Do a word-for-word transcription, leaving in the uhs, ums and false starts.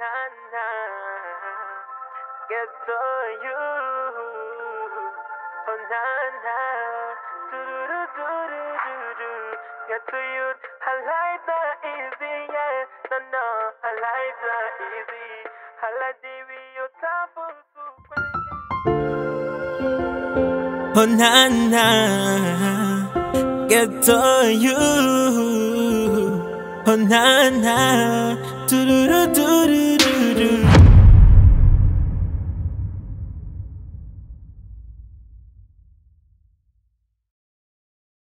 Get to you, her life not easy, yeah. No, no, her life not easy. Her life D V, your time for super. Oh, na, na, get to you. Oh, na, na, do do do do do do.